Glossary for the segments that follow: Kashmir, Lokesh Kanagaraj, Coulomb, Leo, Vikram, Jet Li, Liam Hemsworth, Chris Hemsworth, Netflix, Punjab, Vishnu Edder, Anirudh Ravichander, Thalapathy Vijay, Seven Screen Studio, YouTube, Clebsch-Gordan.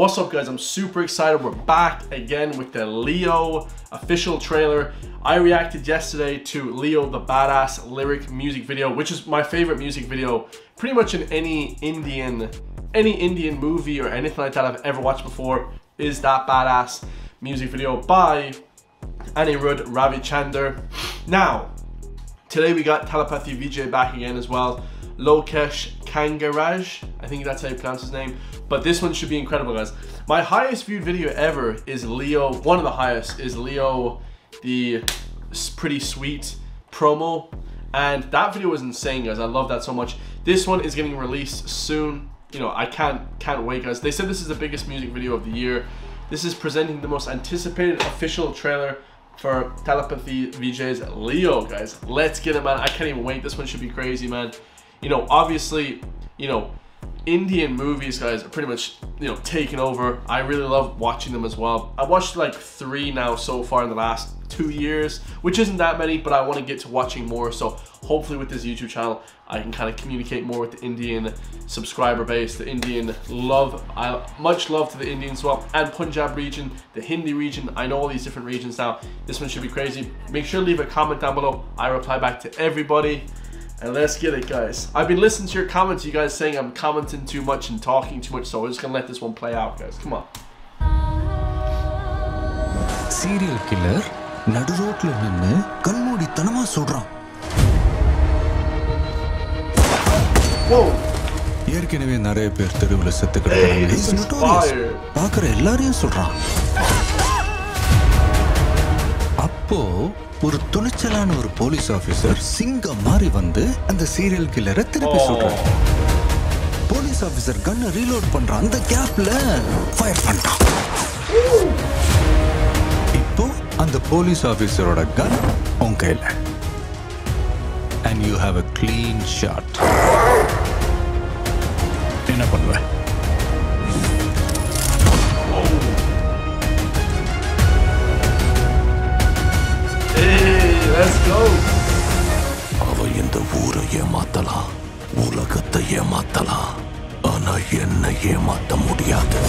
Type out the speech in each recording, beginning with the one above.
What's up guys, I'm super excited. We're back again with the Leo official trailer. I reacted yesterday to Leo the Badass lyric music video, which is my favorite music video pretty much in any Indian movie or anything like that I've ever watched before. Is that Badass music video by Anirudh Ravichander. Now, today we got Thalapathy Vijay back again as well. Lokesh Kanagaraj, I think that's how you pronounce his name, but this one should be incredible, guys. My highest viewed video ever is Leo, one of the highest, is Leo, the Pretty Sweet promo, and that video was insane, guys. I love that so much. This one is getting released soon. You know, I can't wait, guys. They said this is the biggest music video of the year. This is presenting the most anticipated official trailer for Thalapathy Vijay's Leo, guys. Let's get it, man. I can't even wait. This one should be crazy, man. You know, obviously, you know, Indian movies, guys, are pretty much, you know, taking over. I really love watching them as well. I watched like 3 now so far in the last 2 years, which isn't that many, but I want to get to watching more. So hopefully with this YouTube channel, I can kind of communicate more with the Indian subscriber base, the Indian love. Much love to the Indian swap and Punjab region, the Hindi region. I know all these different regions now. This one should be crazy. Make sure to leave a comment down below. I reply back to everybody. And let's get it, guys. I've been listening to your comments, you guys saying I'm commenting too much and talking too much, so we're just gonna let this one play out, guys. Come on. Serial killer, nadu roadla ninnu kanmoodi thanama solran. Whoa. Yerkenave nariya per theruvula settu kadanga. He's notorious. Paakara ellariyum solran. Appo ஒரு துணிச்சலான ஒரு police officer சிங்கம் மாறி வந்து அந்த serial கில்லரை திருப்பி சுடுறார். போலீஸ் ஆபீசர் கன்னை ரீலோட் பண்ற அந்த கேப்ல ஃபயர் பண்றான். இப்போ அந்த போலீஸ் ஆபீசரோட கன் உன் கையில. And you have a clean shot. என்ன பண்ணுவ? Let's go. Ava yenda oora yemathala, ulagatha yemathala, ana enna yematha mudiyathu.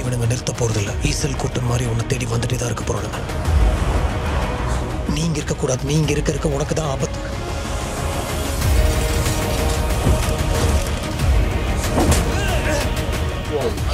இவனுங்க நிறுத்த போறதில்ல. ஈசல் கூட்டம் மாதிரி உன்னை தேடி வந்துட்டே தான் இருக்க போறானுங்க. நீங்க இருக்க கூடாது. நீங்க இருக்க உனக்கு தான் ஆபத்து.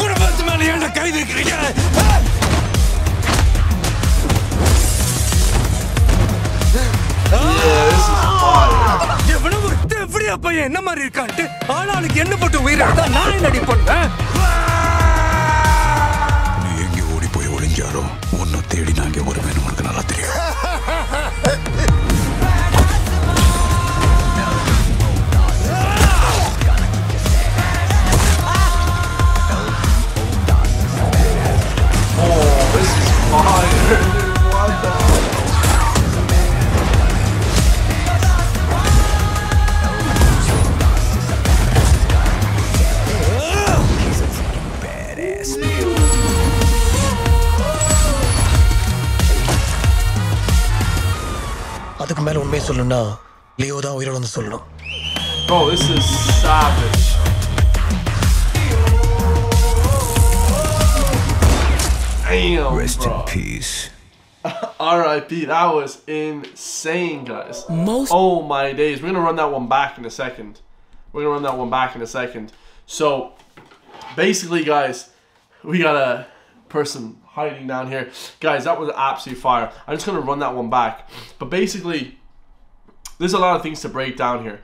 குடும்பத்து மேல என்ன கை வைக்கிறீங்க? அப்ப என்ன மாதிரி இருக்கான்ட்டு ஆளாளுக்கு என்ன போட்டு உயிரடா நான் என்னடி பண்ணேன்? நீ எங்க ஓடி போய் ஒளிஞ்சாரோ உன்னை தேடி நாங்க வருவேன்னு உனக்கு நல்லா தெரியும். அதுக்கு மேல உண்மையை சொல்லணும்னா லியோ தான் உயிரோட வந்து சொல்லணும். ஓ this is savage. Damn, rest in peace. RIP. That was insane, guys. Oh my days. We're going to run that one back in a second. So basically, guys, we got a person hiding down here, guys. That was absolute fire. I'm just gonna run that one back, but basically there's a lot of things to break down here.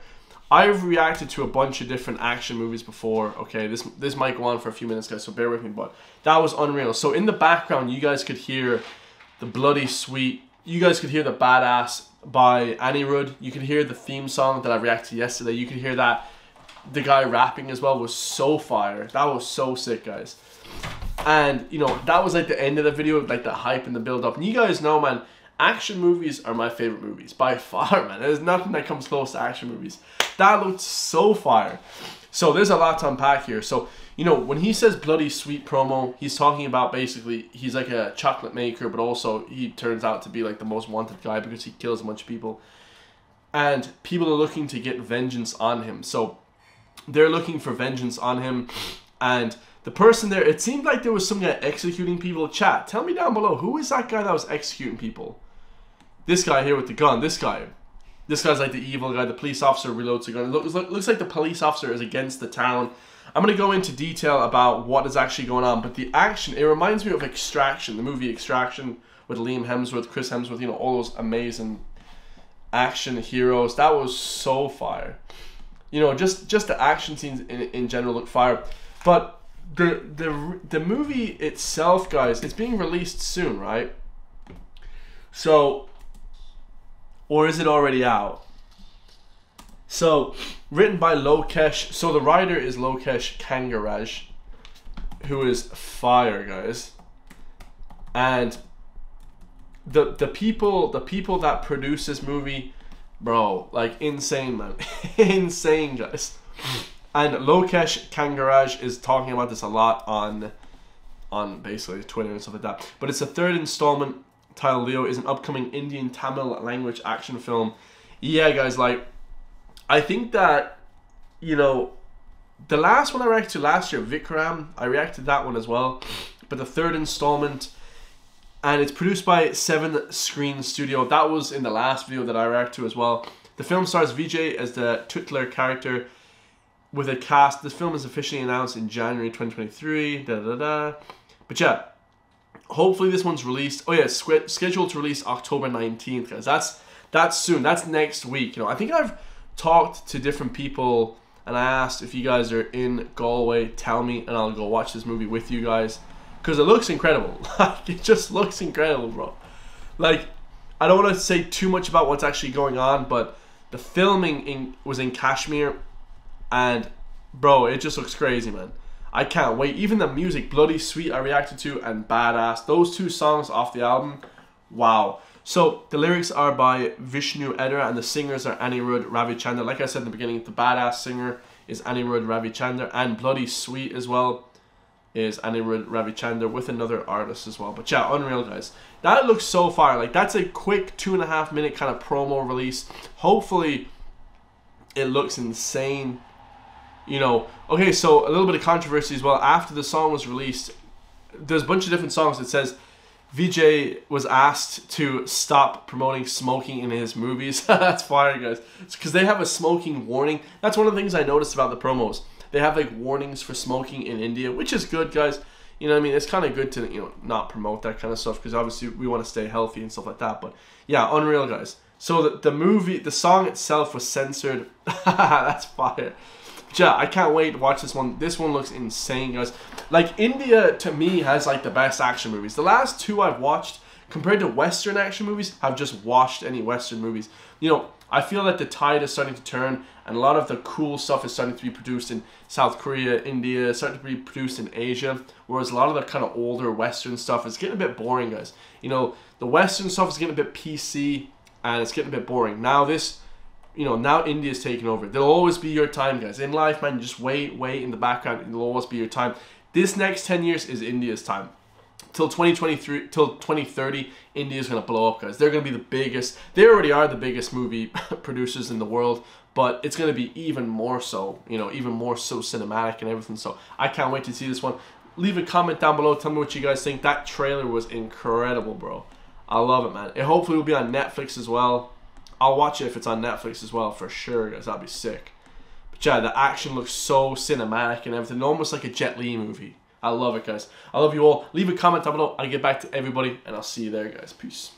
I've reacted to a bunch of different action movies before, okay? This might go on for a few minutes, guys, so bear with me, but that was unreal. So in the background you guys could hear the Bloody Sweet, you guys could hear the Badass by Anirudh, you could hear the theme song that I reacted to yesterday, you could hear that the guy rapping as well was so fire. That was so sick, guys. And, you know, that was like the end of the video, like the hype and the build up. And you guys know, man, Action movies are my favorite movies by far, man. There's nothing that comes close to action movies. That looks so fire. So there's a lot to unpack here. So, you know, when he says bloody sweet promo, he's talking about basically he's like a chocolate maker, but also he turns out to be like the most wanted guy because he kills a bunch of people. And people are looking to get vengeance on him. So they're looking for vengeance on him. And the person there, it seemed like there was some guy executing people. Chat, tell me down below, who is that guy that was executing people? This guy here with the gun, this guy. This guy's like the evil guy. The police officer reloads the gun. Looks like the police officer is against the town. I'm going to go into detail about what is actually going on. But the action, it reminds me of Extraction, the movie Extraction with Liam Hemsworth, Chris Hemsworth, you know, all those amazing action heroes. That was so fire. You know, just the action scenes in general look fire. But the movie itself, guys, it's being released soon, right? So, or is it already out? So, written by Lokesh. So the writer is Lokesh Kanagaraj, who is fire, guys. And the people that produce this movie, bro, like insane, man. Insane, guys. And Lokesh Kanagaraj is talking about this a lot on basically Twitter and stuff like that. But it's the third installment, titled Leo, is an upcoming Indian Tamil language action film. Yeah, guys, like, I think that, you know, the last one I reacted to last year, Vikram, I reacted to that one as well. But the third installment, and it's produced by Seven Screen Studio. That was in the last video that I reacted to as well. The film stars Vijay as the titular character with a cast. This film is officially announced in January 2023. But yeah, hopefully this one's released. Oh yeah, it's scheduled to release October 19th, guys. That's soon. That's next week. You know, I think I've talked to different people and I asked if you guys are in Galway, tell me and I'll go watch this movie with you guys, because it looks incredible. Like, it just looks incredible, bro. Like, I don't want to say too much about what's actually going on, but the filming was in Kashmir, and bro, it just looks crazy, man. I can't wait. Even the music, Bloody Sweet I reacted to, and Badass, those two songs off the album, wow. So the lyrics are by Vishnu Edder and the singers are Anirudh Ravichander. Like I said in the beginning, the Badass singer is Anirudh Ravichander, and Bloody Sweet as well is Anirudh Ravichander with another artist as well. But yeah, unreal, guys. That looks so fire. Like, that's a quick 2.5 minute kind of promo release. Hopefully it looks insane. You know, okay, so a little bit of controversy as well. After the song was released, there's a bunch of different songs that says Vijay was asked to stop promoting smoking in his movies. That's fire, guys. It's because they have a smoking warning. That's one of the things I noticed about the promos. They have like warnings for smoking in India, which is good, guys. You know what I mean? It's kind of good to, you know, not promote that kind of stuff, because obviously we want to stay healthy and stuff like that. But yeah, unreal, guys. So the movie, the song itself was censored. That's fire. Yeah, I can't wait to watch this one. This one looks insane, guys. Like, India, to me, has, like, the best action movies. The last two I've watched, compared to Western action movies, I've just watched any Western movies. You know, I feel that the tide is starting to turn, and a lot of the cool stuff is starting to be produced in South Korea, India, starting to be produced in Asia, whereas a lot of the kind of older Western stuff is getting a bit boring, guys. You know, the Western stuff is getting a bit PC, and it's getting a bit boring. Now this... You know, now India's taking over. There'll always be your time, guys. In life, man, just wait in the background. It'll always be your time. This next 10 years is India's time. Till 2023, till 2030, India's going to blow up, guys. They're going to be the biggest. They already are the biggest movie producers in the world, but it's going to be even more so, you know, even more so cinematic and everything. So I can't wait to see this one. Leave a comment down below. Tell me what you guys think. That trailer was incredible, bro. I love it, man. It hopefully will be on Netflix as well. I'll watch it if it's on Netflix as well, for sure, guys. That'd be sick. But yeah, the action looks so cinematic and everything, almost like a Jet Li movie. I love it, guys. I love you all. Leave a comment down below. I'll get back to everybody, and I'll see you there, guys. Peace.